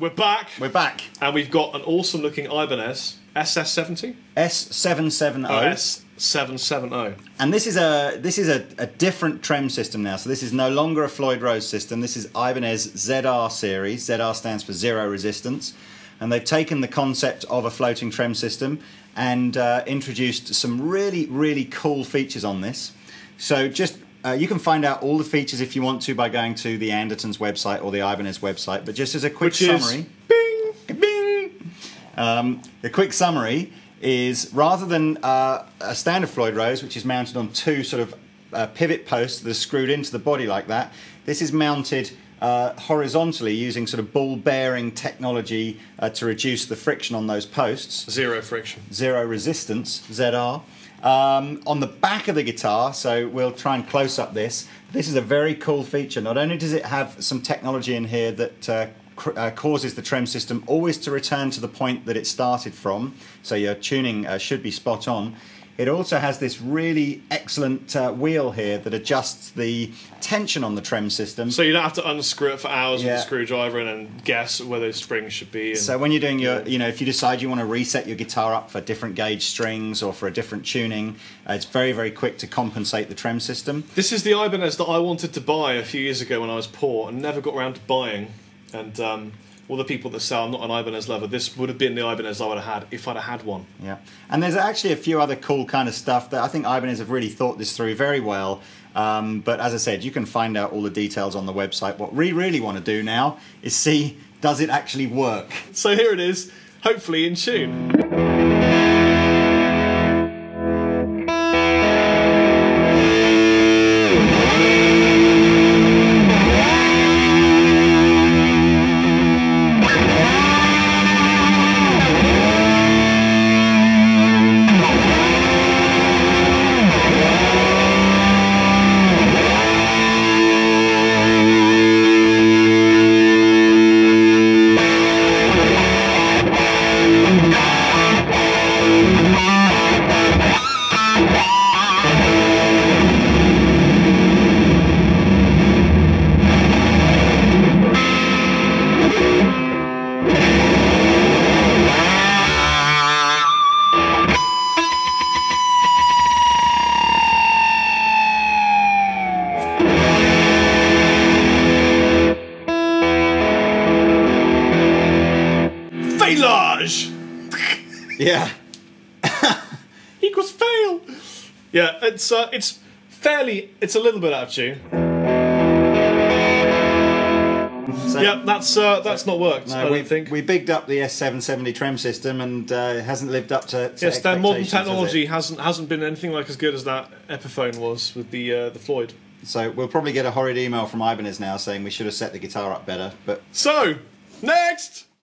We're back. We're back. And we've got an awesome looking Ibanez SS70? S770. Oh, S770. And this is a different trem system now. So this is no longer a Floyd Rose system. This is Ibanez ZR series. ZR stands for zero resistance. And they've taken the concept of a floating trem system and introduced some really, really cool features on this. So just... you can find out all the features if you want to by going to the Anderton's website or the Ibanez website. But just as a quick summary, bing, bing. The quick summary is rather than a standard Floyd Rose, which is mounted on two sort of pivot posts that are screwed into the body like that, this is mounted horizontally using sort of ball bearing technology to reduce the friction on those posts. Zero friction. Zero resistance, ZR. On the back of the guitar, so we'll try and close up this is a very cool feature. Not only does it have some technology in here that causes the trem system always to return to the point that it started from, so your tuning should be spot on, it also has this really excellent wheel here that adjusts the tension on the trem system. So you don't have to unscrew it for hours with a screwdriver and then guess where those strings should be. And so when you're doing your, you know, if you decide you want to reset your guitar up for different gauge strings or for a different tuning, it's very, very quick to compensate the trem system. This is the Ibanez that I wanted to buy a few years ago when I was poor and never got around to buying. And all the people that sell, I'm not an Ibanez lover, this would have been the Ibanez I would have had if I'd have had one. Yeah, and there's actually a few other cool kind of stuff that I think Ibanez have really thought this through very well. But as I said, you can find out all the details on the website. What we really want to do now is see, does it actually work? So here it is, hopefully in tune. Yeah. Equals fail. Yeah, it's fairly, it's a little bit out of tune. So, yeah, that's not worked. No, we bigged up the S770 trem system and it hasn't lived up to expectations. Yes, their modern technology hasn't been anything like as good as that Epiphone was with the Floyd. So we'll probably get a horrid email from Ibanez now saying we should have set the guitar up better. But so next.